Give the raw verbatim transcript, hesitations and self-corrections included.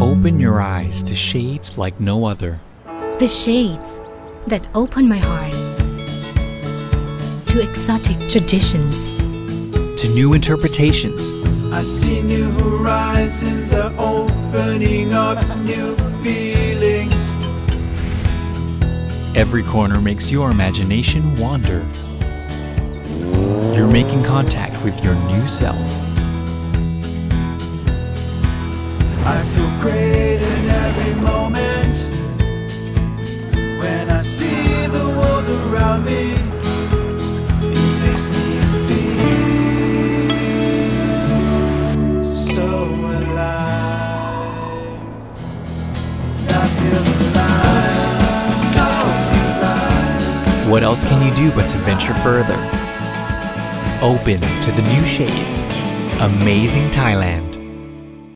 Open your eyes to shades like no other. The shades that open my heart to exotic traditions, to new interpretations. I see new horizons are opening up new feelings. Every corner makes your imagination wander. You're making contact with your new self. I feel great in every moment when I see the world around me. It makes me feel so alive. I feel alive, so alive. What else can you do but to venture further? Open to the new shades. Amazing Thailand.